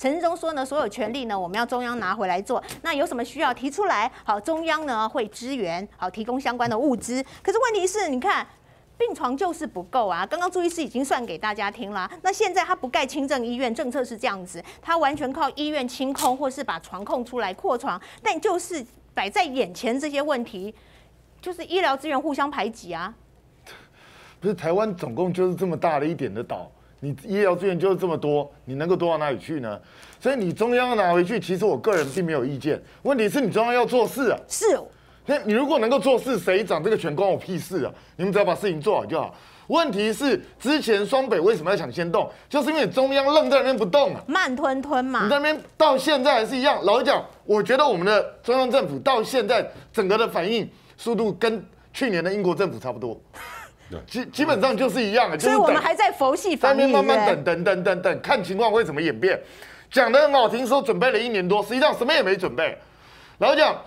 陈时中说呢，所有权利呢，我们要中央拿回来做。那有什么需要提出来？好，中央呢会支援，好提供相关的物资。可是问题是，你看。 病床就是不够啊！刚刚朱医师已经算给大家听了。那现在他不盖轻症医院，政策是这样子，他完全靠医院清空或是把床空出来扩床，但就是摆在眼前这些问题，就是医疗资源互相排挤啊。不是台湾总共就是这么大的一点的岛，你医疗资源就是这么多，你能够多到哪里去呢？所以你中央拿回去，其实我个人并没有意见。问题是你中央要做事啊。是。 那你如果能够做事，谁掌这个权关我屁事啊！你们只要把事情做好就好。问题是之前双北为什么要抢先动，就是因为中央愣在那边不动啊，慢吞吞嘛。你那边到现在还是一样。老实讲，我觉得我们的中央政府到现在整个的反应速度跟去年的英国政府差不多，基本上就是一样的。所以我们还在佛系反应，慢慢等，看情况会怎么演变。讲得很好听，说准备了1年多，实际上什么也没准备。老实讲。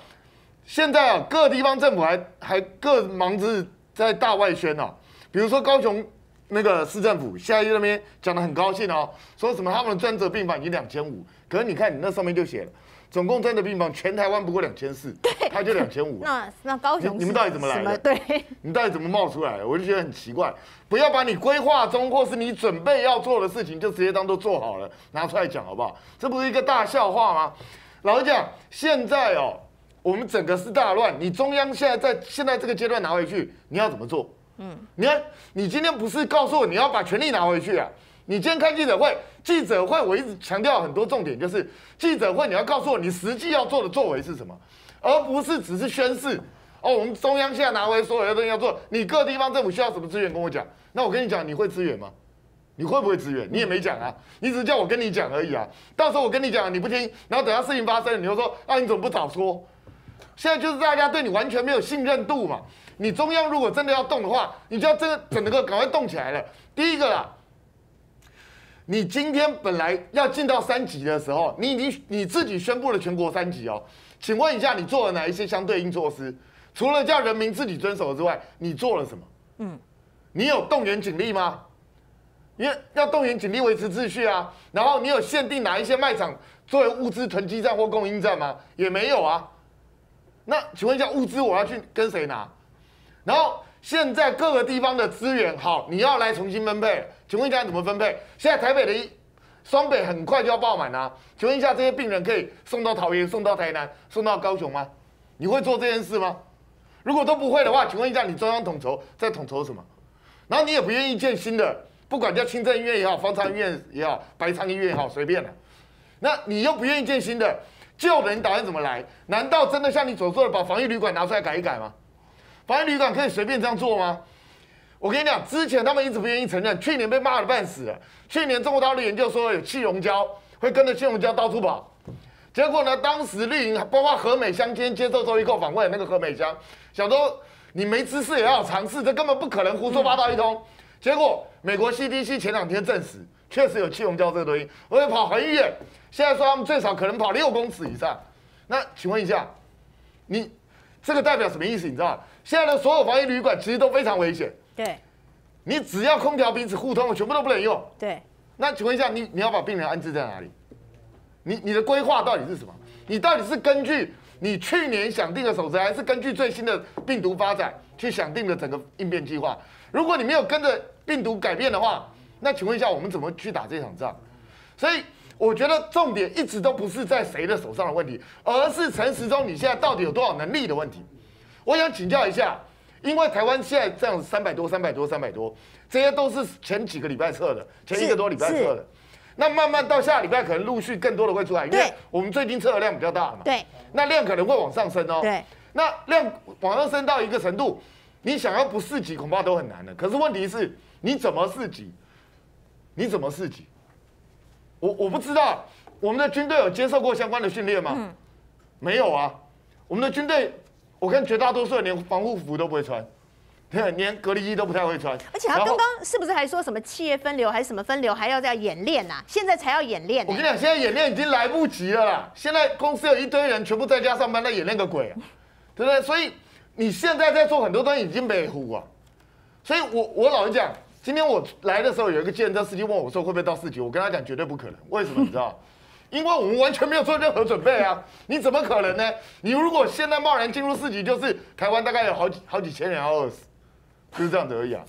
现在啊，各地方政府还各忙着在大外宣哦、啊。比如说高雄那个市政府，现在那边讲得很高兴哦，说什么他们的专责病房已经2500，可是你看你那上面就写了，总共专责病房全台湾不过2400，对，他就2500。那高雄你们到底怎么来的？对，你们到底怎么冒出来的？我就觉得很奇怪。不要把你规划中或是你准备要做的事情，就直接当做做好了拿出来讲好不好？这不是一个大笑话吗？老实讲，现在哦。 我们整个是大乱，你中央现在在现在这个阶段拿回去，你要怎么做？嗯，你看，你今天不是告诉我你要把权力拿回去啊？你今天开记者会，记者会我一直强调很多重点，就是记者会你要告诉我你实际要做的作为是什么，而不是只是宣誓。哦，我们中央现在拿回所有的东西要做，你各地方政府需要什么资源跟我讲，那我跟你讲，你会支援吗？ 你会不会支援？你也没讲啊，你只是叫我跟你讲而已啊。到时候我跟你讲，你不听，然后等到事情发生，你就说啊，你怎么不早说？现在就是大家对你完全没有信任度嘛。你中央如果真的要动的话，你就要真的整个赶快动起来了。第一个啦，你今天本来要进到3级的时候，你自己宣布了全国3级哦。请问一下，你做了哪一些相对应措施？除了叫人民自己遵守之外，你做了什么？嗯，你有动员警力吗？ 因为要动员警力维持秩序啊，然后你有限定哪一些卖场作为物资囤积站或供应站吗？也没有啊。那请问一下，物资我要去跟谁拿？然后现在各个地方的资源好，你要来重新分配，请问一下怎么分配？现在台北的双北很快就要爆满啊，请问一下这些病人可以送到桃园、送到台南、送到高雄吗？你会做这件事吗？如果都不会的话，请问一下你中央统筹在统筹什么？然后你也不愿意建新的。 不管叫清正医院也好，方舱医院也好，白仓医院也好，随便了。那你又不愿意建新的，旧的你打算怎么来？难道真的像你所说的，把防疫旅馆拿出来改一改吗？防疫旅馆可以随便这样做吗？我跟你讲，之前他们一直不愿意承认，去年被骂得半死了。去年中国大陆研究说有气溶胶，会跟着气溶胶到处跑。结果呢，当时绿营包括何美香今天接受周玉蔻访问，那个何美香想说你没知识也要尝试，这根本不可能，胡说八道一通。 结果，美国 CDC 前2天证实，确实有气溶胶这个东西，而且跑很远。现在说他们最少可能跑6公尺以上。那请问一下，你这个代表什么意思？你知道吗？现在的所有防疫旅馆其实都非常危险。对，你只要空调彼此互通，全部都不能用。对。那请问一下，你要把病人安置在哪里？你的规划到底是什么？你到底是根据你去年想定的守则，还是根据最新的病毒发展去想定的整个应变计划？如果你没有跟着 病毒改变的话，那请问一下，我们怎么去打这场仗？所以我觉得重点一直都不是在谁的手上的问题，而是陈时中你现在到底有多少能力的问题。我想请教一下，因为台湾现在这样300多，这些都是前几个礼拜测的，前1个多礼拜测的。那慢慢到下礼拜可能陆续更多的会出来，因为我们最近测的量比较大嘛。对。那量可能会往上升哦。对。那量往上升到一个程度，你想要不四级恐怕都很难的。可是问题是， 你怎么四级？你怎么四级？我不知道，我们的军队有接受过相关的训练吗？嗯、没有啊。我们的军队，我看绝大多数人连防护服都不会穿，连隔离衣都不太会穿。而且他刚刚是不是还说什么企业分流还是什么分流还要再演练呐、啊？现在才要演练、欸。我跟你讲，现在演练已经来不及了啦。现在公司有一堆人全部在家上班，那演练个鬼啊，对不对？所以你现在在做很多东西已经没糊啊。所以我老实讲。 今天我来的时候，有一个计程车司机问我说：“会不会到4级？”我跟他讲绝对不可能。为什么？你知道？因为我们完全没有做任何准备啊！你怎么可能呢？你如果现在贸然进入4级，就是台湾大概有好几千人要饿死，就是这样子而已啊！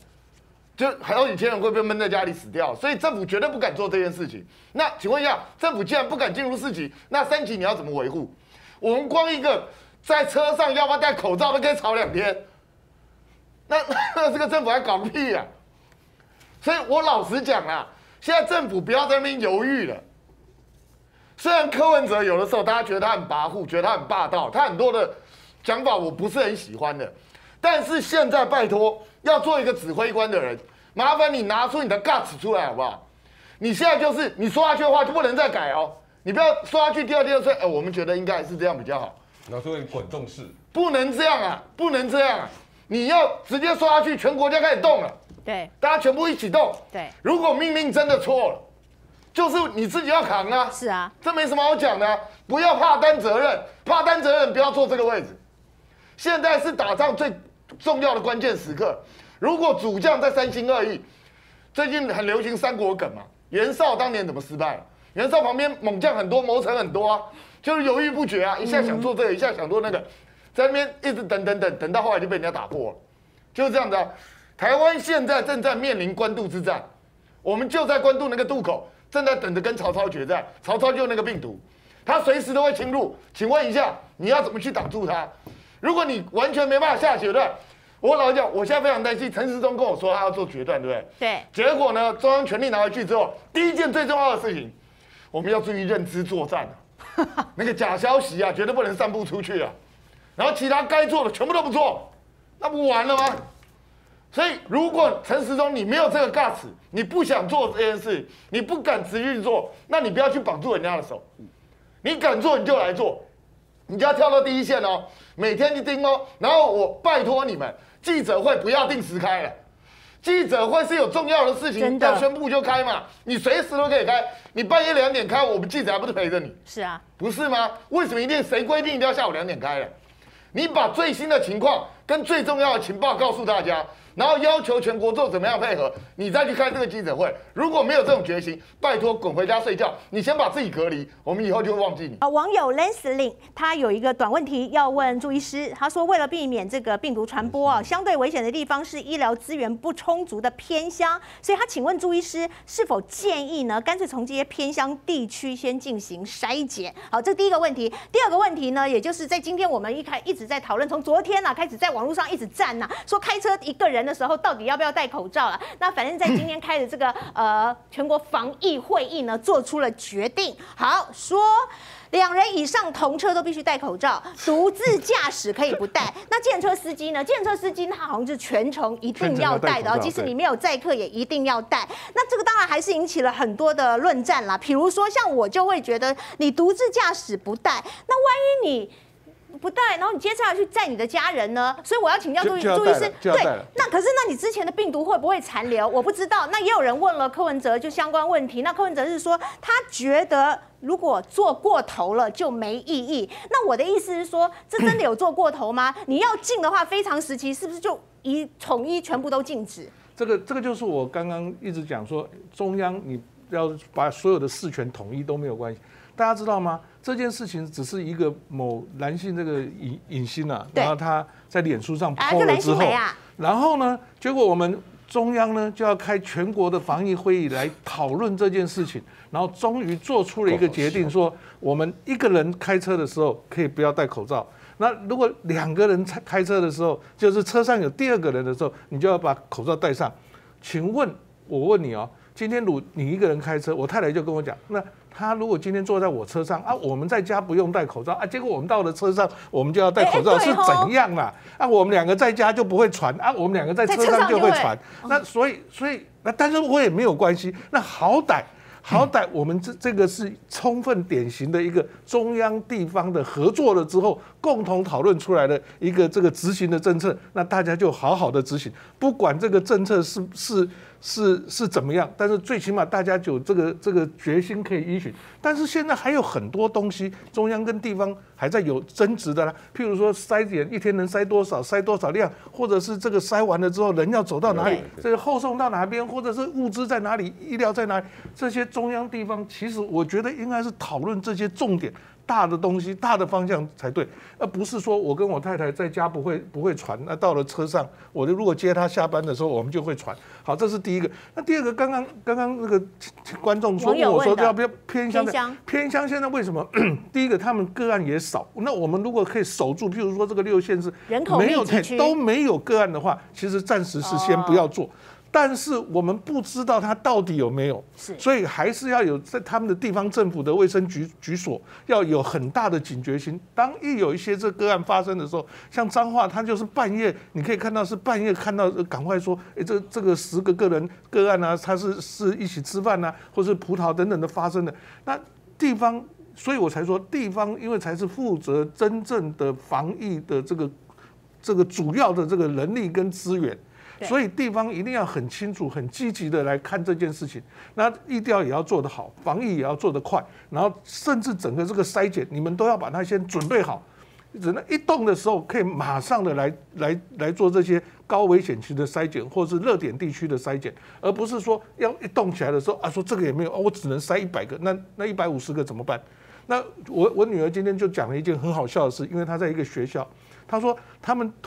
就好几千人会被闷在家里死掉，所以政府绝对不敢做这件事情。那请问一下，政府既然不敢进入4级，那3级你要怎么维护？我们光一个在车上要不要戴口罩都可以吵2天，那这个政府还搞个屁呀！所以我老实讲啊，现在政府不要在那边犹豫了。 虽然柯文哲有的时候大家觉得他很跋扈，觉得他很霸道，他很多的讲法我不是很喜欢的，但是现在拜托要做一个指挥官的人，麻烦你拿出你的 guts 出来好不好？你现在就是你说下去的话就不能再改哦，你不要说下去第二说，我们觉得应该是这样比较好。拿出你滚动式，不能这样啊，不能这样啊！你要直接说下去，全国家开始动了，对，大家全部一起动，对。如果命令真的错了。 就是你自己要扛啊！是啊，这没什么好讲的、啊，不要怕担责任，怕担责任不要坐这个位置。现在是打仗最重要的关键时刻，如果主将在三心二意，最近很流行三国梗嘛。袁绍当年怎么失败了？袁绍旁边猛将很多，谋臣很多啊，就是犹豫不决啊，一下想做这个，一下想做那个，在那边一直等到后来就被人家打破了，就是这样的、啊。台湾现在正在面临官渡之战，我们就在官渡那个渡口。 正在等着跟曹操决战，曹操就那个病毒，他随时都会侵入。请问一下，你要怎么去挡住他？如果你完全没办法下决断，我老实讲，我现在非常担心。陈时中跟我说他要做决断，对不对？对。结果呢，中央权力拿回去之后，第一件最重要的事情，我们要注意认知作战啊，那个假消息啊，绝对不能散布出去啊。然后其他该做的全部都不做，那不完了吗？ 所以，如果陈时中你没有这个 guts， 你不想做这件事，你不敢持续做，那你不要去绑住人家的手。你敢做你就来做，你就要跳到第一线哦，每天去盯哦。然后我拜托你们，记者会不要定时开了，记者会是有重要的事情要宣布就开嘛，你随时都可以开。你半夜2点开，我们记者还不是陪着你？是啊，不是吗？为什么一定谁规定一定要下午2点开了？你把最新的情况跟最重要的情报告诉大家。 然后要求全国做怎么样配合，你再去开这个记者会。如果没有这种决心，拜托滚回家睡觉。你先把自己隔离，我们以后就会忘记你。网友 Lensling 他有一个短问题要问朱医师，他说为了避免这个病毒传播啊，相对危险的地方是医疗资源不充足的偏乡，所以他请问朱医师是否建议呢，干脆从这些偏乡地区先进行筛检？好，这第一个问题。第二个问题呢，也就是在今天我们一直在讨论，从昨天开始在网络上一直站说开车一个人。 的时候到底要不要戴口罩了？那反正，在今天开的这个全国防疫会议呢，做出了决定。好说，2人以上同车都必须戴口罩，独自驾驶可以不戴。那计程车司机呢？计程车司机他好像是全程一定要戴的哦，即使你没有载客也一定要戴。那这个当然还是引起了很多的论战啦。比如说，像我就会觉得，你独自驾驶不戴，那万一你 不戴，然后你接下来去载你的家人呢？所以我要请教朱医师，对，那可是那你之前的病毒会不会残留？我不知道。那也有人问了柯文哲就相关问题，那柯文哲是说他觉得如果做过头了就没意义。那我的意思是说，这真的有做过头吗？你要禁的话，非常时期是不是就统一全部都禁止？这个就是我刚刚一直讲说，中央你要把所有的事权统一都没有关系。 大家知道吗？这件事情只是一个某男性这个影星啊，然后他在脸书上 po 了之后，然后呢，结果我们中央呢就要开全国的防疫会议来讨论这件事情，然后终于做出了一个决定，说我们一个人开车的时候可以不要戴口罩。 那如果2个人开车的时候，就是车上有第2个人的时候，你就要把口罩戴上。请问，我问你哦，今天你一个人开车，我太太就跟我讲，那 他如果今天坐在我车上啊，我们在家不用戴口罩啊，结果我们到了车上，我们就要戴口罩，是怎样啦？啊，我们2个在家就不会传啊，我们2个在车上就会传。那所以那但是我也没有关系。那好歹我们这个是充分典型的一个中央地方的合作了之后，共同讨论出来的一个这个执行的政策，那大家就好好的执行，不管这个政策是。是怎么样，但是最起码大家有这个决心可以依循。但是现在还有很多东西，中央跟地方还在有争执的啦。譬如说筛检一天能筛多少，筛多少量，或者是这个筛完了之后人要走到哪里，这个后送到哪边，或者是物资在哪里，医疗在哪里，这些中央地方其实我觉得应该是讨论这些重点。 大的东西、大的方向才对，而不是说我跟我太太在家不会传，那到了车上，我如果接她下班的时候，我们就会传。好，这是第一个。那第二个，刚刚那个观众说我说要不要偏乡？现在为什么？第一个，他们个案也少。那我们如果可以守住，譬如说这个6县市人口没有都没有个案的话，其实暂时是先不要做。 但是我们不知道它到底有没有，所以还是要有在他们的地方政府的卫生局所要有很大的警觉心。当一有一些这个案发生的时候，像彰化，它就是半夜，你可以看到是半夜看到，赶快说，哎，这个10个个人个案啊，它是一起吃饭啊，或是葡萄等等的发生的。那地方，所以我才说地方，因为才是负责真正的防疫的这个主要的这个人力跟资源。 所以地方一定要很清楚、很积极的来看这件事情。那疫调也要做得好，防疫也要做得快，然后甚至整个这个筛检，你们都要把它先准备好。只能一动的时候，可以马上的来做这些高危险区的筛检，或是热点地区的筛检，而不是说要一动起来的时候啊，说这个也没有啊，我只能筛100个，那150个怎么办？那我女儿今天就讲了一件很好笑的事，因为她在一个学校。 他说，他们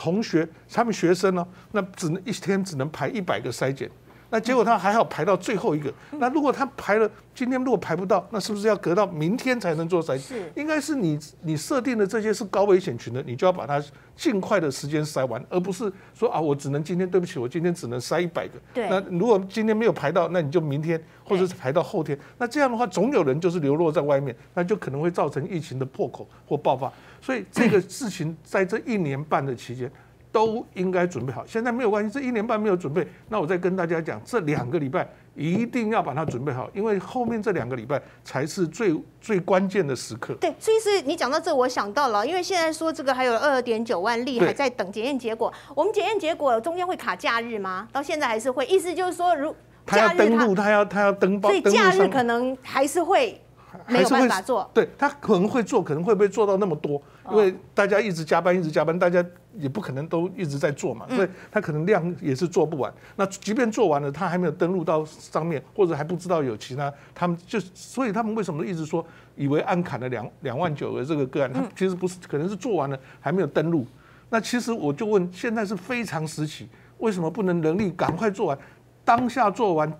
学生呢、那只能一天只能排100个筛检，那结果他还好排到最后一个。那如果他排了，今天如果排不到，那是不是要隔到明天才能做筛检？应该是你设定的这些是高危险群的，你就要把它尽快的时间筛完，而不是说啊，我只能今天，对不起，我今天只能筛100个。那如果今天没有排到，那你就明天或者是排到后天。那这样的话，总有人就是流落在外面，那就可能会造成疫情的破口或爆发。 所以这个事情在这1年半的期间都应该准备好。现在没有关系，这1年半没有准备，那我再跟大家讲，这2个礼拜一定要把它准备好，因为后面这2个礼拜才是最关键的时刻。对，所以是你讲到这，我想到了，因为现在说这个还有22.9万例还在等检验结果，我们检验结果中间会卡假日吗？到现在还是会，意思就是说，如他要登录，他要登报，所以假日可能还是会。 没有办法做，对他可能会做，可能会不会做到那么多？因为大家一直加班，大家也不可能都一直在做嘛，所以他可能量也是做不完。那即便做完了，他还没有登录到上面，或者还不知道有其他，他们就所以他们为什么一直说以为按砍了2万9的这个个案，他其实不是，可能是做完了还没有登录。那其实我就问，现在是非常时期，为什么不能人力赶快做完？ 当下做完，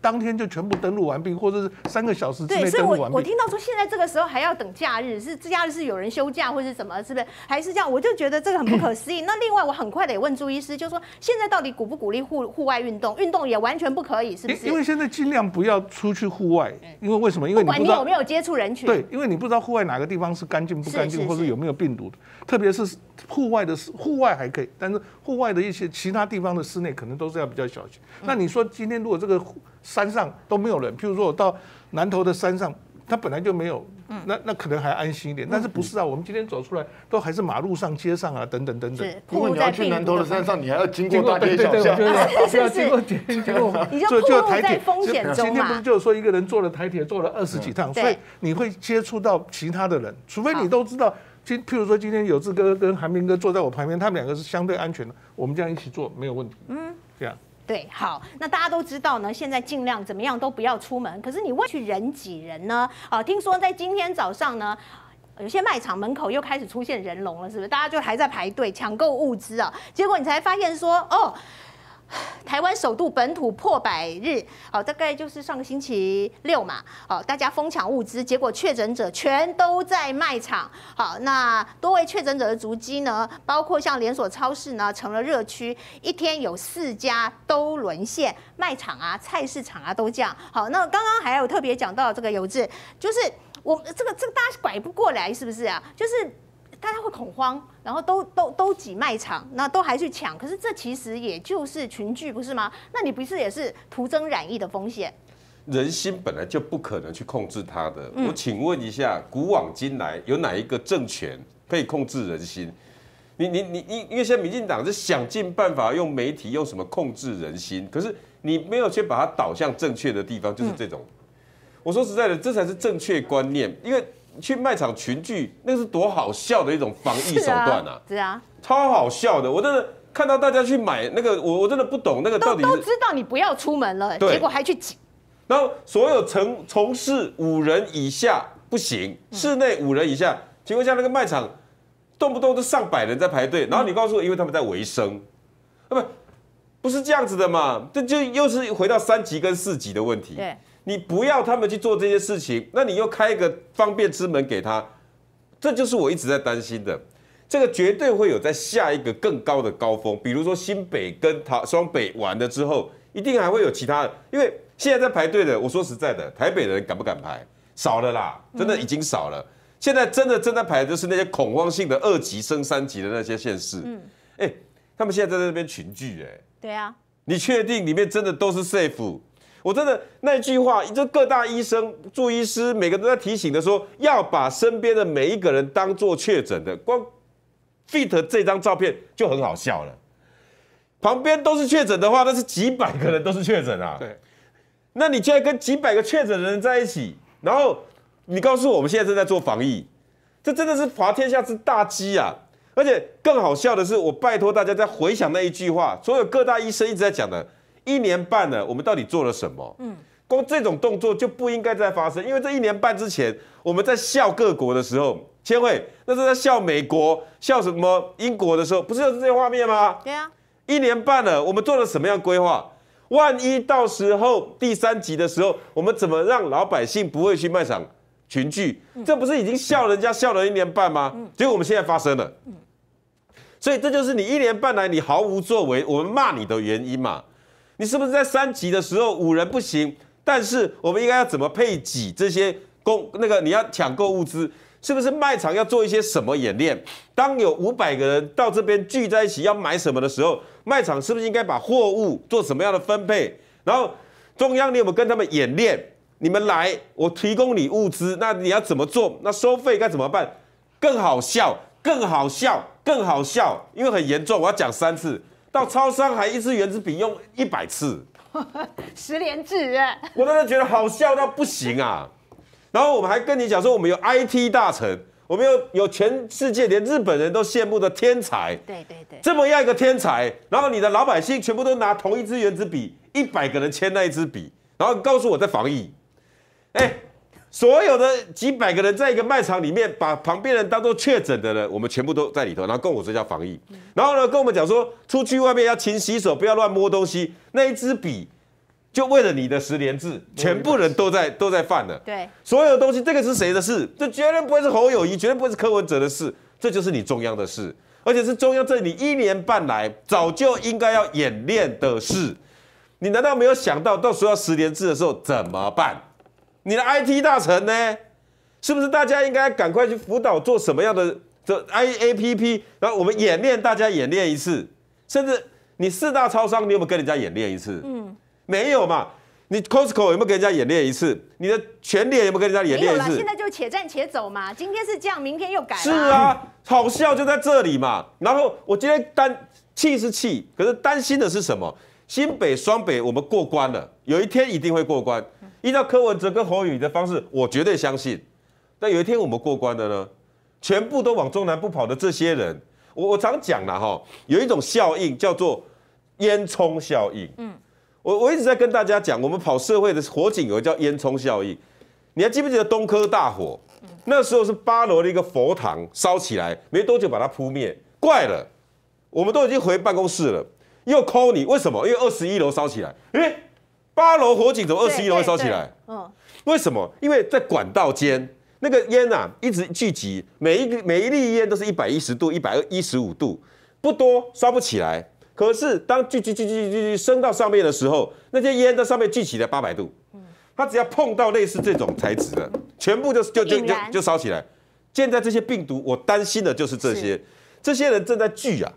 当天就全部登录完毕，或者是3个小时之内登录完毕。对，所以我听到说现在这个时候还要等假日，是假日是有人休假或是什么，是不是？还是这样？我就觉得这个很不可思议。那另外我很快得问朱医师，就是说现在到底鼓不鼓励户外运动？运动也完全不可以，是不是？因为现在尽量不要出去户外，因为为什么？因为你不管你有没有接触人群，对，因为你不知道户外哪个地方是干净不干净，或者有没有病毒的。特别是户外还可以，但是户外的一些其他地方的室内可能都是要比较小。 那你说今天如果这个山上都没有人，譬如说我到南投的山上，它本来就没有，那可能还安心一点。但是不是啊？我们今天走出来都还是马路上、街上啊，等等。如果你要去南投的山上，你还要经过大街小巷，是要经过，你就暴露在风险中嘛。今天不是就是说一个人坐了台铁坐了20几趟，所以你会接触到其他的人，除非你都知道。 譬如说，今天有志哥跟韩明哥坐在我旁边，他们2个是相对安全的，我们这样一起做没有问题。这样对，好，那大家都知道呢，现在尽量怎么样都不要出门。可是你为去人挤人呢？啊，听说在今天早上呢。 有些卖场门口又开始出现人龙了，是不是？大家就还在排队抢购物资啊。结果你才发现说，哦，台湾首度本土破100日，哦，大概就是上个星期6嘛，哦，大家疯抢物资，结果确诊者全都在卖场。好，那多位确诊者的足迹呢，包括像连锁超市呢，成了热区，一天有4家都沦陷，卖场啊、菜市场啊都这样。好，那刚刚还有特别讲到这个有志，就是。 我这个大家拐不过来，是不是啊？就是大家会恐慌，然后都挤卖场，那都还去抢。可是这其实也就是群聚，不是吗？那你不是也是徒增染疫的风险？人心本来就不可能去控制它的。我请问一下，古往今来有哪一个政权可以控制人心？因为现在民进党是想尽办法用媒体用什么控制人心，可是你没有去把它导向正确的地方，就是这种。我说实在的，这才是正确观念，因为去卖场群聚，那是多好笑的一种防疫手段啊！是啊，超好笑的，我真的。 看到大家去买那个，我真的不懂那个到底都知道你不要出门了，结果还去挤。然后所有从事5人以下不行，室内5人以下，请问一下那个卖场，动不动都上百人在排队，然后你告诉我，因为他们在维生，不是这样子的嘛？这就又是回到3级跟4级的问题。对，你不要他们去做这些事情，那你又开一个方便之门给他，这就是我一直在担心的。 这个绝对会有在下一个更高的高峰，比如说新北跟双北完了之后，一定还会有其他的，因为现在在排队的，我说实在的，台北人敢不敢排？少了啦，真的已经少了。现在真的正在排的就是那些恐慌性的2级升3级的那些县市，他们现在在那边群聚，对啊，你确定里面真的都是 safe？ 我真的那句话，就各大医生、助医师，每个人都在提醒的说，要把身边的每一个人当做确诊的，光。 fit 这张照片就很好笑了，旁边都是确诊的话，那是几百个人都是确诊啊。对，那你现在跟几百个确诊的人在一起，然后你告诉我们现在正在做防疫，这真的是滑天下之大稽啊！而且更好笑的是，我拜托大家再回想那一句话，所有各大医生一直在讲的，1年半了，我们到底做了什么？光这种动作就不应该再发生，因为这1年半之前我们在笑各国的时候。 千惠，那是在笑美国、笑什么英国的时候，不是就是这些画面吗？对啊，1年半了，我们做了什么样规划？万一到时候第3级的时候，我们怎么让老百姓不会去卖场群聚？这不是已经笑人家笑了1年半吗？结果我们现在发生了，所以这就是你1年半来你毫无作为，我们骂你的原因嘛？你是不是在3级的时候5人不行，但是我们应该要怎么配给这些你要抢购物资？ 是不是卖场要做一些什么演练？当有500个人到这边聚在一起要买什么的时候，卖场是不是应该把货物做什么样的分配？然后中央你有没有跟他们演练？你们来，我提供你物资，那你要怎么做？那收费该怎么办？更好笑，更好笑，更好笑，因为很严重，我要讲3次。到超商还1次原子笔用100次，10连制，我真的觉得好笑到不行啊！ 然后我们还跟你讲说，我们有 IT 大臣，我们有全世界连日本人都羡慕的天才，对，这么样一个天才，然后你的老百姓全部都拿同一支原子笔，100个人签那一支笔，然后告诉我在防疫，所有的几百个人在一个卖场里面，把旁边人当做确诊的人，我们全部都在里头，然后跟我说叫防疫，然后呢跟我们讲说出去外面要勤洗手，不要乱摸东西，那一支笔。 就为了你的10连制，全部人都在犯了。对，所有东西，这个是谁的事？这绝对不会是侯友宜，绝对不会是柯文哲的事，这就是你中央的事，而且是中央这你1年半来早就应该要演练的事。你难道没有想到，到时候要10连制的时候怎么办？你的 IT 大臣呢？是不是大家应该赶快去辅导做什么样的这 APP？ 然后我们演练，大家演练一次，甚至你4大超商，你有没有跟人家演练一次？没有嘛？你 Costco 有没有跟人家演练一次？你的全联有没有跟人家演练一次？现在就且战且走嘛。今天是这样，明天又改了。是啊，好笑就在这里嘛。然后我今天气是气，可是担心的是什么？新北、双北我们过关了，有一天一定会过关。依照柯文哲跟侯友宜的方式，我绝对相信。但有一天我们过关的呢，全部都往中南部跑的这些人，我常讲啦哈，有一种效应叫做烟囱效应。我一直在跟大家讲，我们跑社会的火警有个叫烟囱效应。你还记不记得东科大火？那时候是8楼的一个佛堂烧起来，没多久把它扑灭。怪了，我们都已经回办公室了，又 call 你，为什么？因为21楼烧起来。8楼火警怎么21楼会烧起来？为什么？因为在管道间那个烟啊一直聚集，每一粒烟都是110度、115度，不多烧不起来。 可是当聚升到上面的时候，那些烟在上面聚起来800度，它只要碰到类似这种材质的，全部就烧起来。现在这些病毒，我担心的就是这些，这些人正在聚啊，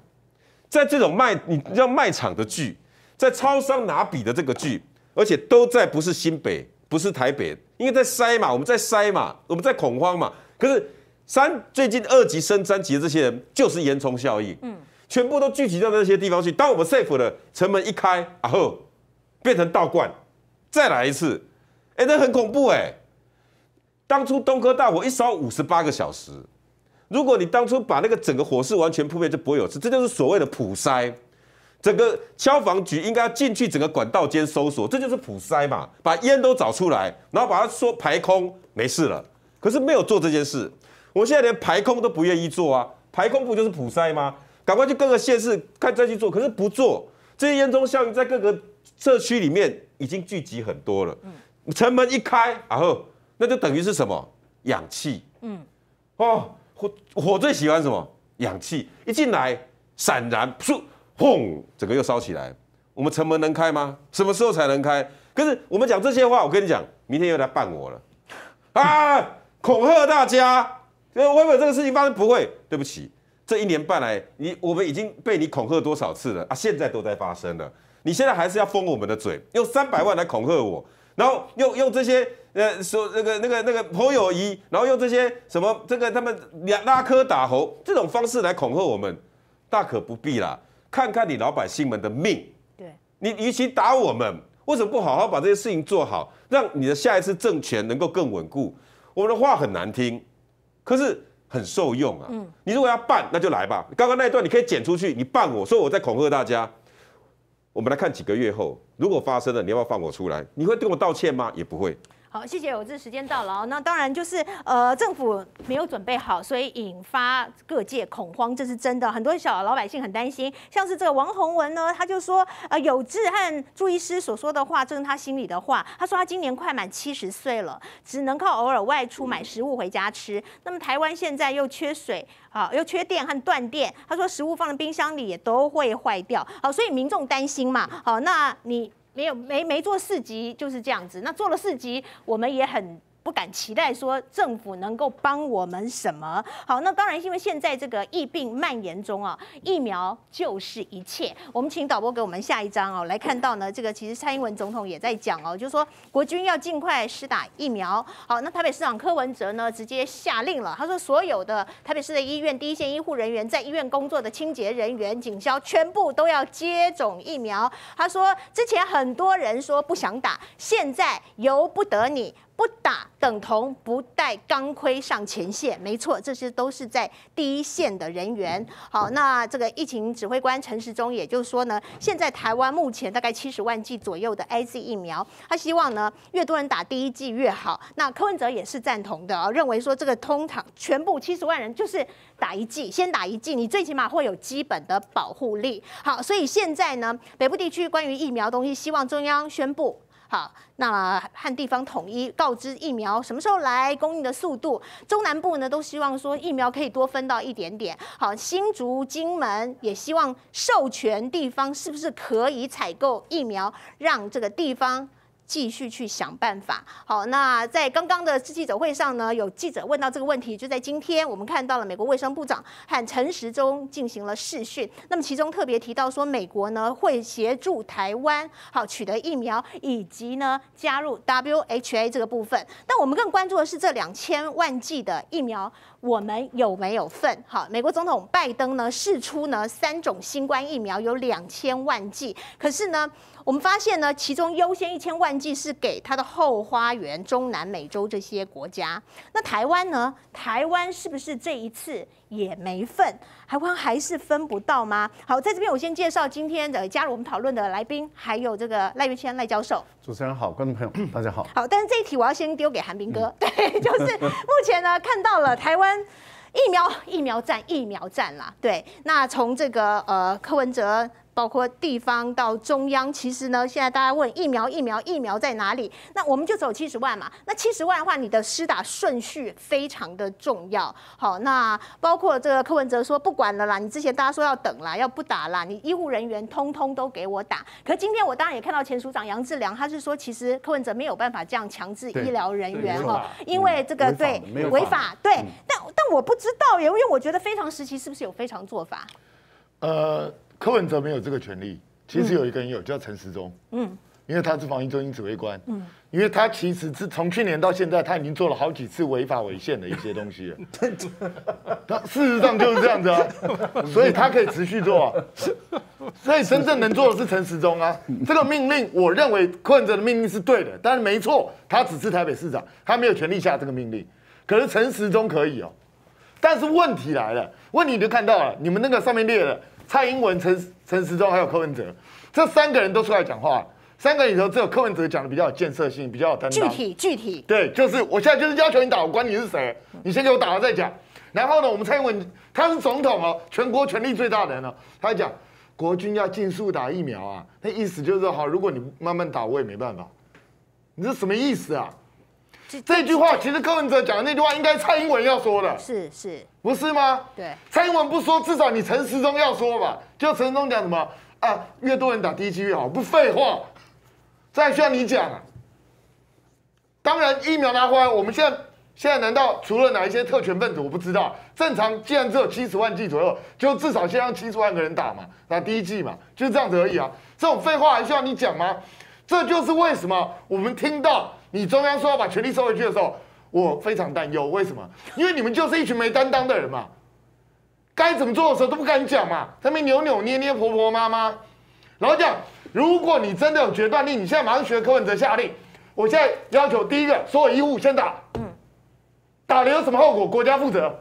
在这种你知道卖场的聚，在超商拿笔的这个聚，而且都在不是新北，不是台北，因为在筛嘛，我们在筛嘛，我们在恐慌嘛。可是最近2级升3级的这些人，就是烟囱效应。全部都聚集到那些地方去。当我们 safe 了，城门一开，啊吼，变成倒灌，再来一次，哎，那很恐怖哎。当初东科大火一烧58个小时，如果你当初把那个整个火势完全扑灭，就不会有事。这就是所谓的普筛，整个消防局应该要进去整个管道间搜索，这就是普筛嘛，把烟都找出来，然后把它说排空，没事了。可是没有做这件事，我现在连排空都不愿意做啊，排空不就是普筛吗？ 赶快去各个县市看再去做，可是不做，这些烟囱效应在各个社区里面已经聚集很多了。城门一开，然后那就等于是什么？氧气。嗯，哦，火最喜欢什么？氧气。一进来，闪燃，噗，轰，整个又烧起来。我们城门能开吗？什么时候才能开？可是我们讲这些话，我跟你讲，明天又来办我了啊！恐吓大家，会不会这个事情发生？不会，对不起。 这1年半来，我们已经被你恐吓多少次了啊！现在都在发生了，你现在还是要封我们的嘴，用300万来恐吓我，然后用这些说那个侯友宜，然后用这些什么他们拉科打猴这种方式来恐吓我们，大可不必啦！看看你老百姓们的命，对你与其打我们，为什么不好好把这些事情做好，让你的下一次政权能够更稳固？我们的话很难听，可是。 很受用啊！你如果要办，那就来吧。刚刚那一段你可以剪出去，你办我说我在恐吓大家。我们来看几个月后，如果发生了，你要不要放我出来？你会跟我道歉吗？也不会。 好，谢谢，我这时间到了哦。那当然就是政府没有准备好，所以引发各界恐慌，这是真的。很多小老百姓很担心，像是这个王宏文呢，他就说，有志和朱医师所说的话，正是他心里的话。他说他今年快满70岁了，只能靠偶尔外出买食物回家吃。那么台湾现在又缺水。 好，又缺电和断电。他说食物放在冰箱里也都会坏掉。好，所以民众担心嘛。好，那你没做4级就是这样子。那做了4级，我们也很不敢期待说政府能够帮我们什么。好，那当然因为现在这个疫病蔓延中啊，疫苗就是一切。我们请导播给我们下一张哦，来看到呢，这个其实蔡英文总统也在讲哦，就是说国军要尽快施打疫苗。好，那台北市长柯文哲呢直接下令了，他说所有的台北市的医院第一线医护人员，在医院工作的清洁人员、警消，全部都要接种疫苗。他说之前很多人说不想打，现在由不得你。 不打等同不带钢盔上前线，没错，这些都是在第一线的人员。好，那这个疫情指挥官陈时中也就是说呢，现在台湾目前大概70万剂左右的 AZ 疫苗，他希望呢越多人打第一剂越好。那柯文哲也是赞同的啊，认为说这个通常全部70万人就是打一剂，先打一剂，你最起码会有基本的保护力。好，所以现在呢，北部地区关于疫苗东西，希望中央宣布。 好，那和地方统一告知疫苗什么时候来，供应的速度。中南部呢都希望说疫苗可以多分到一点点。好，新竹、金门也希望授权地方是不是可以采购疫苗，让这个地方。 继续去想办法。好，那在刚刚的记者会上呢，有记者问到这个问题，就在今天，我们看到了美国卫生部长和陈时中进行了视讯。那么其中特别提到说，美国呢会协助台湾好取得疫苗，以及呢加入 WHA 这个部分。但我们更关注的是这2000万剂的疫苗，我们有没有份？好，美国总统拜登呢释出呢3种新冠疫苗，有2000万剂，可是呢。 我们发现呢，其中优先1000万剂是给它的后花园中南美洲这些国家。那台湾呢？台湾是不是这一次也没份？台湾还是分不到吗？好，在这边我先介绍今天的加入我们讨论的来宾，还有这个赖岳谦赖教授。主持人好，观众朋友大家好。好，但是这一题我要先丢给韩冰哥。对，就是目前呢看到了台湾。 疫苗战啦，对。那从这个柯文哲，包括地方到中央，其实呢，现在大家问疫苗在哪里？那我们就走70万嘛。那70万的话，你的施打顺序非常的重要。好，那包括这个柯文哲说不管了啦，你之前大家说要等啦，要不打啦，你医护人员通通都给我打。可今天我当然也看到前署长杨志良，他是说其实柯文哲没有办法这样强制医疗人员哈，因为这个对违法对，但我不。 知道耶，因为我觉得非常时期是不是有非常做法？柯文哲没有这个权利，其实有一个人有，叫陈时中。嗯，因为他是防疫中心指挥官，嗯，因为他其实是从去年到现在，他已经做了好几次违法违宪的一些东西了，他事实上就是这样子啊，所以他可以持续做啊，所以真正能做的是陈时中啊，这个命令我认为困着的命令是对的，但是没错，他只是台北市长，他没有权利下这个命令，可是陈时中可以哦，但是问题来了，问题你就看到了，你们那个上面列了蔡英文、陈时中还有柯文哲，这三个人都出来讲话。三个里头，只有柯文哲讲的比较有建设性，比较有担当。具体，对，就是我现在就是要求你打，我管你是谁，你先给我打了再讲。然后呢，我们蔡英文他是总统哦，全国权力最大的人哦，他讲国军要尽速打疫苗啊，那意思就是说，好，如果你慢慢打，我也没办法。你这什么意思啊？这句话其实柯文哲讲的那句话，应该蔡英文要说的，是，不是吗？对，蔡英文不说，至少你陈时中要说吧。就陈时中讲什么啊？越多人打第一剂越好，不废话。这还需要你讲啊？当然，疫苗拿回来，我们现在难道除了哪一些特权分子，我不知道。正常，既然只有70万剂左右，就至少先让70万个人打嘛，打第一剂嘛，就是这样子而已啊。这种废话还需要你讲吗？这就是为什么我们听到你中央说要把权力收回去的时候，我非常担忧。为什么？因为你们就是一群没担当的人嘛，该怎么做的时候都不敢讲嘛，在那边扭扭捏捏、婆婆妈妈，然后讲。如果你真的有决断力，你现在马上学柯文哲下令。我现在要求第一个，所有医务先打，打了有什么后果，国家负责。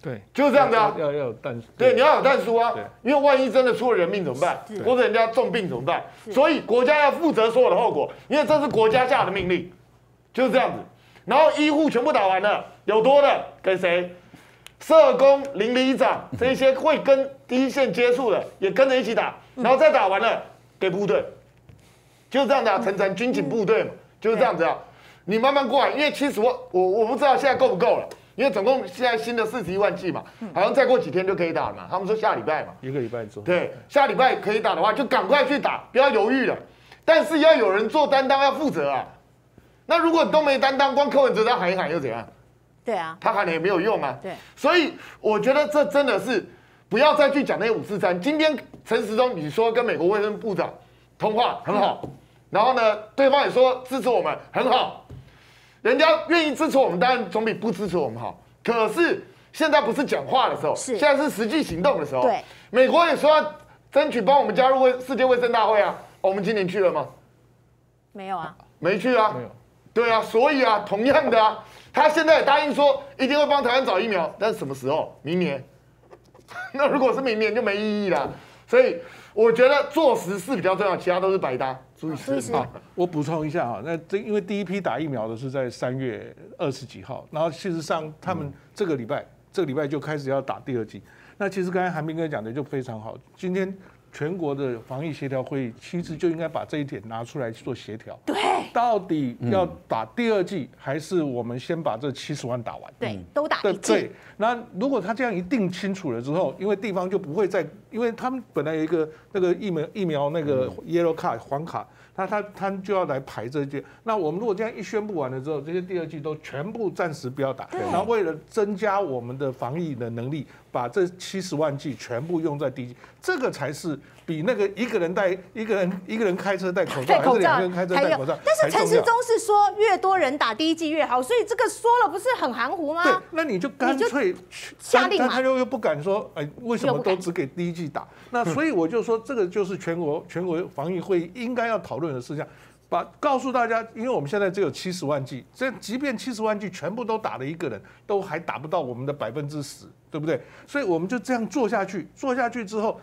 对，就是这样的啊。要有弹，对，你要有弹书啊，因为万一真的出了人命怎么办？或者人家重病怎么办？所以国家要负责所有的后果，因为这是国家下的命令，就是这样子。然后医护全部打完了，有多的给谁？社工、邻里长这些会跟第一线接触的也跟着一起打，然后再打完了。给部队，就是这样的啊，层层军警部队嘛，就是这样子啊。你慢慢过来，因为其实我不知道现在够不够了，因为总共现在新的41万剂嘛，好像再过几天就可以打了嘛。他们说下礼拜嘛，一个礼拜做。对，下礼拜可以打的话，就赶快去打，不要犹豫了。但是要有人做担当，要负责啊。那如果都没担当，光柯文哲他喊一喊又怎样？对啊，他喊了也没有用啊。对，所以我觉得这真的是。不要再去讲那543。今天陈时中你说跟美国卫生部长通话很好，然后呢，对方也说支持我们很好，人家愿意支持我们，当然总比不支持我们好。可是现在不是讲话的时候，现在是实际行动的时候。对，美国也说要争取帮我们加入世界卫生大会啊，我们今年去了吗？没有啊，没去啊，没有。对啊，所以啊，同样的啊，他现在也答应说一定会帮台湾找疫苗，但是什么时候？明年。那如果是明年就没意义了，所以我觉得做实事比较重要，其他都是白搭。注意事项。我补充一下哈，那因为第一批打疫苗的是在3月20几号，然后事实上他们这个礼拜就开始要打第二剂。那其实刚才韩冰哥讲的就非常好，今天全国的防疫协调会议其实就应该把这一点拿出来做协调。对，到底要打第二剂，还是我们先把这70万打完？对，都打一剂。对，那如果他这样一定清楚了之后，因为地方就不会再，因为他们本来有一个那个疫苗那个 yellow card 黄卡，他就要来排这些。那我们如果这样一宣布完了之后，这些第二剂都全部暂时不要打，然后为了增加我们的防疫的能力。把这70万剂全部用在第一剂，这个才是比那个一个人开车戴口罩，还是2个人开车戴口罩。但是陈时中是说越多人打第一剂越好，所以这个说了不是很含糊吗？对，那你就干脆下令嘛。他又不敢说，哎，为什么都只给第一剂打？那所以我就说，这个就是全国防疫会议应该要讨论的事项。把告诉大家，因为我们现在只有70万剂，这即便70万剂全部都打了一个人，都还打不到我们的10%，对不对？所以我们就这样做下去之后，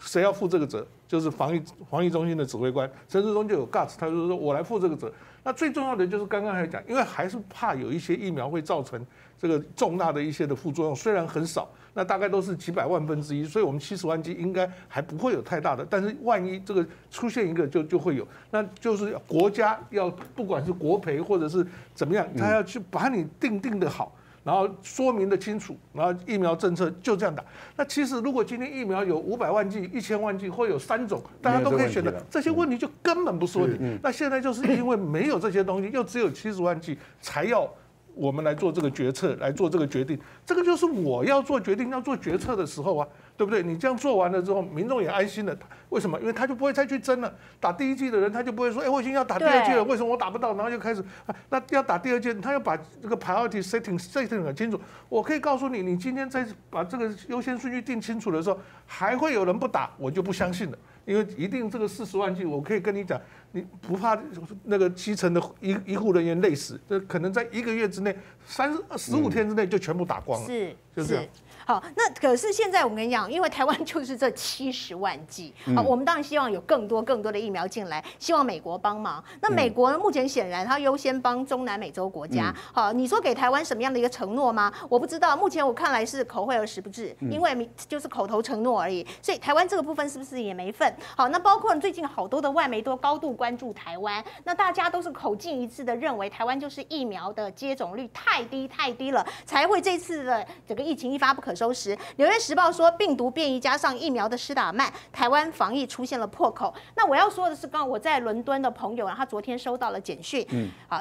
谁要负这个责？就是防疫中心的指挥官陈时中就有 guts， 他就说我来负这个责。那最重要的就是刚刚还讲，因为还是怕有一些疫苗会造成这个重大的一些的副作用，虽然很少。那大概都是几百万分之一，所以我们70万剂应该还不会有太大的，但是万一这个出现一个就会有，那就是国家要不管是国赔或者是怎么样，他要去把你定的好，然后说明的清楚，然后疫苗政策就这样打。那其实如果今天疫苗有500万剂、1000万剂，或有3种，大家都可以选择，这些问题就根本不说你。那现在就是因为没有这些东西，又只有70万剂才要。我们来做这个决策，来做这个决定，这个就是我要做决定、要做决策的时候啊，对不对？你这样做完了之后，民众也安心了。为什么？因为他就不会再去争了。打第一剂的人，他就不会说，哎，我已经要打第二剂了，为什么我打不到？然后就开始啊，那要打第二剂，他要把这个 priority setting 很清楚。我可以告诉你，你今天在把这个优先顺序定清楚的时候，还会有人不打，我就不相信了。 因为一定这个40万剂，我可以跟你讲，你不怕那个基层的医护人员累死，这可能在1个月之内，15天之内就全部打光了，是，就这样。好，那可是现在我跟你讲，因为台湾就是这70万剂，好，我们当然希望有更多的疫苗进来，希望美国帮忙。那美国呢，目前显然它优先帮中南美洲国家。好，你说给台湾什么样的一个承诺吗？我不知道，目前我看来是口惠而实不至，因为就是口头承诺而已。所以台湾这个部分是不是也没份？ 好，那包括最近好多的外媒都高度关注台湾，那大家都是口径一致的认为台湾就是疫苗的接种率太低了，才会这次的整个疫情一发不可收拾。《纽约时报》说，病毒变异加上疫苗的施打慢，台湾防疫出现了破口。那我要说的是，刚刚我在伦敦的朋友，他昨天收到了简讯，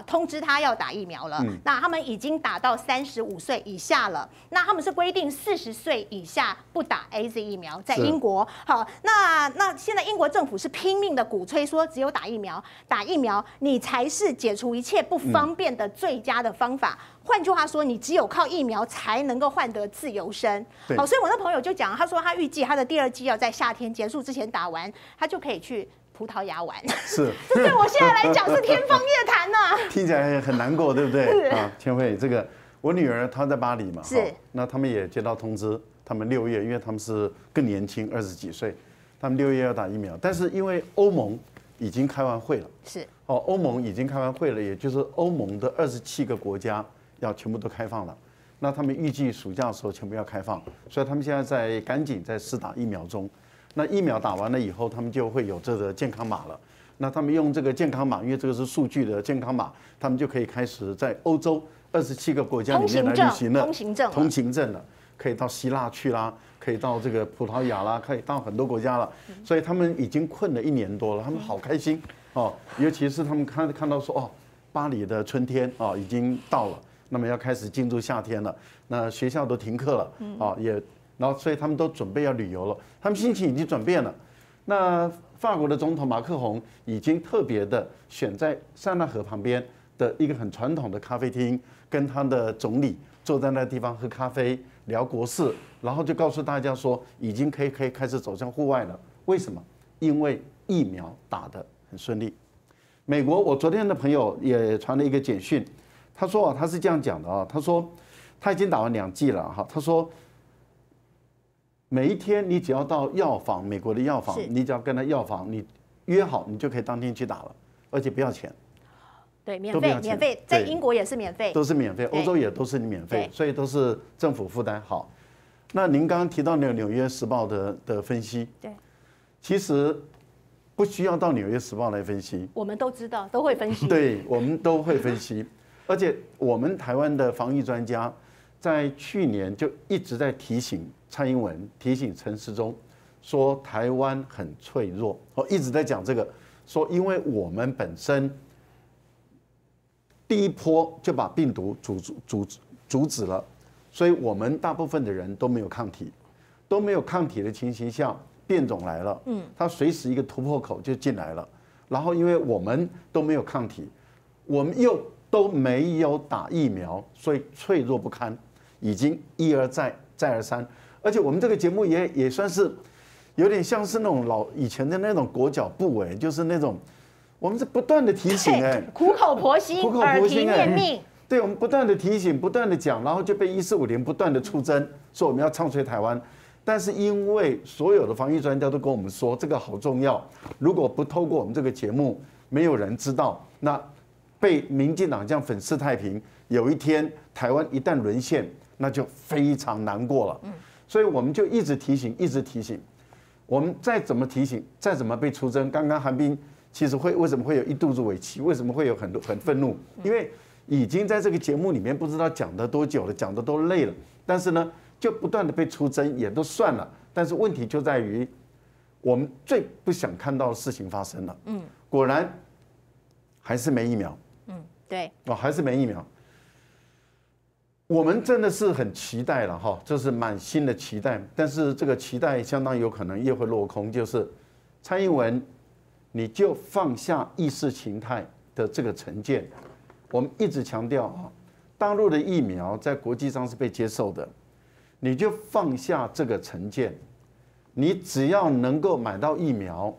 通知他要打疫苗了。那他们已经打到35岁以下了，那他们是规定40岁以下不打 AZ 疫苗，在英国。好，那。 现在英国政府是拼命的鼓吹说，只有打疫苗，打疫苗你才是解除一切不方便的最佳的方法。换句话说，你只有靠疫苗才能够换得自由身。好，所以我那朋友就讲，他说他预计他的第2剂要在夏天结束之前打完，他就可以去葡萄牙玩。是，这对我现在来讲是天方夜谭呐、啊。听起来很难过，对不对？啊，千惠，这个我女儿她在巴黎嘛，是，那他们也接到通知，他们6月，因为他们是更年轻，20几岁。 他们6月要打疫苗，但是因为欧盟已经开完会了，是哦，欧盟已经开完会了，也就是欧盟的27个国家要全部都开放了。那他们预计暑假的时候全部要开放，所以他们现在赶紧在施打疫苗中。那疫苗打完了以后，他们就会有这个健康码了。那他们用这个健康码，因为这个是数据的健康码，他们就可以开始在欧洲27个国家里面来旅行了，通行证了。 可以到希腊去啦，可以到这个葡萄牙啦，可以到很多国家了，所以他们已经困了1年多了，他们好开心哦，尤其是他们看到说哦，巴黎的春天哦已经到了，那么要开始进入夏天了，那学校都停课了啊，也然后所以他们都准备要旅游了，他们心情已经转变了。那法国的总统马克宏已经特别的选在塞纳河旁边的一个很传统的咖啡厅，跟他的总理坐在那地方喝咖啡。 聊国事，然后就告诉大家说，已经可以开始走向户外了。为什么？因为疫苗打得很顺利。美国，我昨天的朋友也传了一个简讯，他说啊，他是这样讲的啊，他说他已经打完2剂了哈，他说每一天你只要到药房，美国的药房，你只要跟他药房你约好，你就可以当天去打了，而且不要钱。 对，免费，在英国也是免费，都是免费，欧洲也都是免费，所以都是政府负担。好，那您刚刚提到《纽约时报》的分析，对，其实不需要到《纽约时报》来分析，我们都知道，都会分析，对，我们都会分析，而且我们台湾的防疫专家在去年就一直在提醒蔡英文、提醒陈时中，说台湾很脆弱，哦，一直在讲这个，说因为我们本身。 第一波就把病毒阻止了，所以我们大部分的人都没有抗体，都没有抗体的情形下，变种来了，它随时一个突破口就进来了。然后因为我们都没有抗体，我们又都没有打疫苗，所以脆弱不堪，已经一而再再而三。而且我们这个节目也算是有点像是那种以前的那种裹脚布，哎，就是那种。 我们是不断的提醒，哎，苦口婆心，耳提面命。对，我们不断的提醒，不断的讲，然后就被1450不断的出征，说我们要唱衰台湾。但是因为所有的防疫专家都跟我们说，这个好重要。如果不透过我们这个节目，没有人知道，那被民进党这样粉饰太平，有一天台湾一旦沦陷，那就非常难过了。所以我们就一直提醒，一直提醒。我们再怎么提醒，再怎么被出征，刚刚韩冰。 其实为什么会有一肚子委屈？为什么会有很愤怒？因为已经在这个节目里面不知道讲了多久了，讲的都累了。但是呢，就不断的被出征也都算了。但是问题就在于，我们最不想看到的事情发生了。嗯，果然还是没疫苗。嗯，对，哦，还是没疫苗。我们真的是很期待了哈，这是满心的期待，但是这个期待相当有可能也会落空。就是蔡英文，你就放下意识形态的这个成见。我们一直强调啊，大陆的疫苗在国际上是被接受的，你就放下这个成见，你只要能够买到疫苗，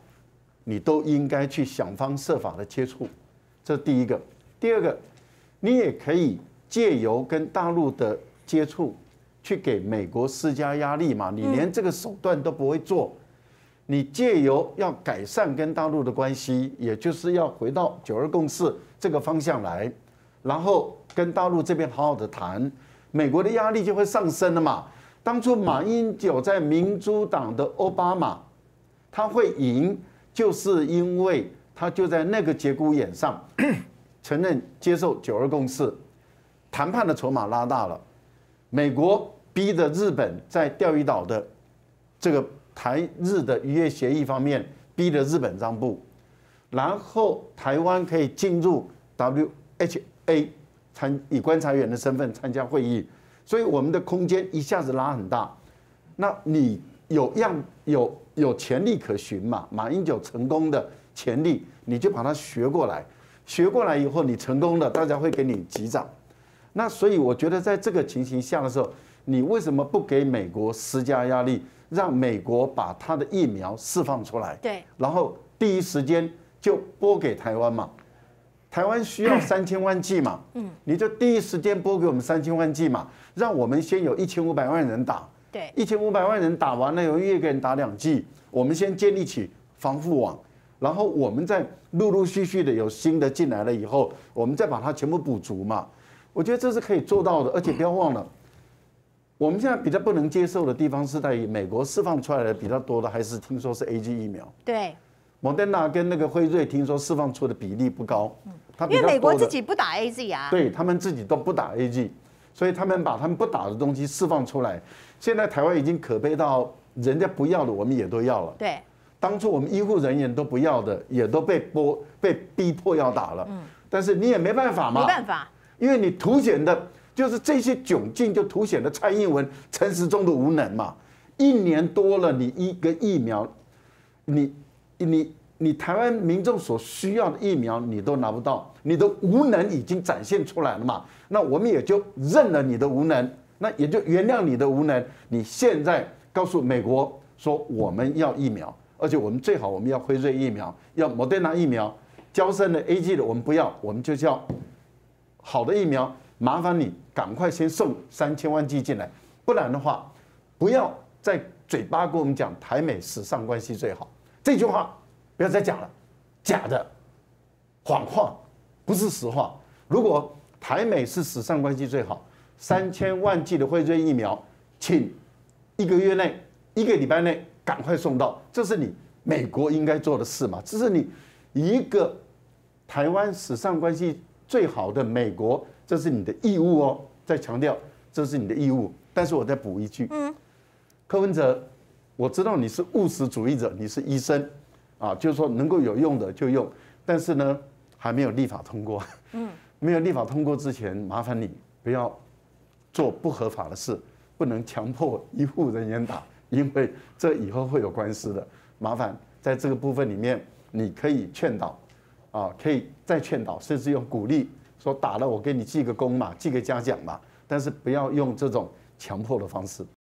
你都应该去想方设法的接触，这是第一个。第二个，你也可以。 借由跟大陆的接触，去给美国施加压力嘛？你连这个手段都不会做，你借由要改善跟大陆的关系，也就是要回到9·2共识这个方向来，然后跟大陆这边好好的谈，美国的压力就会上升了嘛。当初马英九在民主党的奥巴马，他会赢，就是因为他就在那个节骨眼上承认接受9·2共识。 谈判的筹码拉大了，美国逼着日本在钓鱼岛的这个台日的渔业协议方面逼着日本让步，然后台湾可以进入 WHA 以观察员的身份参加会议，所以我们的空间一下子拉很大。那你有潜力可循嘛？马英九成功的潜力，你就把它学过来，学过来以后你成功了，大家会给你击掌。 那所以我觉得，在这个情形下的时候，你为什么不给美国施加压力，让美国把它的疫苗释放出来？对，然后第一时间就拨给台湾嘛，台湾需要3000万剂嘛，你就第一时间拨给我们3000万剂嘛，让我们先有1500万人打，对，1500万人打完了，有1个人打2剂，我们先建立起防护网，然后我们再陆陆续续的有新的进来了以后，我们再把它全部补足嘛。 我觉得这是可以做到的，而且不要忘了，我们现在比较不能接受的地方是在于美国释放出来的比较多的，还是听说是 AZ 疫苗。对，莫德纳跟那个辉瑞听说释放出的比例不高，因为美国自己不打 AZ 啊，对他们自己都不打 AZ， 所以他们把他们不打的东西释放出来。现在台湾已经可悲到人家不要的我们也都要了。对，当初我们医护人员都不要的，也都被逼迫要打了。但是你也没办法嘛，没办法。 因为你凸显的就是这些窘境，就凸显了蔡英文陈时中的无能嘛。1年多了，你1个疫苗，你台湾民众所需要的疫苗你都拿不到，你的无能已经展现出来了嘛。那我们也就认了你的无能，那也就原谅你的无能。你现在告诉美国说我们要疫苗，而且我们最好我们要辉瑞疫苗，要莫德纳疫苗，嬌生的 AZ 的我们不要，我们就叫。 好的疫苗，麻烦你赶快先送3000万剂进来，不然的话，不要再嘴巴跟我们讲台美史上关系最好这句话，不要再讲了，假的，谎话，不是实话。如果台美是史上关系最好，3000万剂的辉瑞疫苗，请1个月内、1个礼拜内赶快送到，这是你美国应该做的事嘛？这是你一个台湾史上关系。 最好的美国，这是你的义务哦。再强调，这是你的义务。但是我再补一句，柯文哲，我知道你是务实主义者，你是医生，啊，就是说能够有用的就用。但是呢，还没有立法通过，没有立法通过之前，麻烦你不要做不合法的事，不能强迫医护人员打，因为这以后会有官司的。麻烦在这个部分里面，你可以劝导。 啊，可以再劝导，甚至用鼓励，说打了我给你记个功嘛，记个嘉奖嘛，但是不要用这种强迫的方式。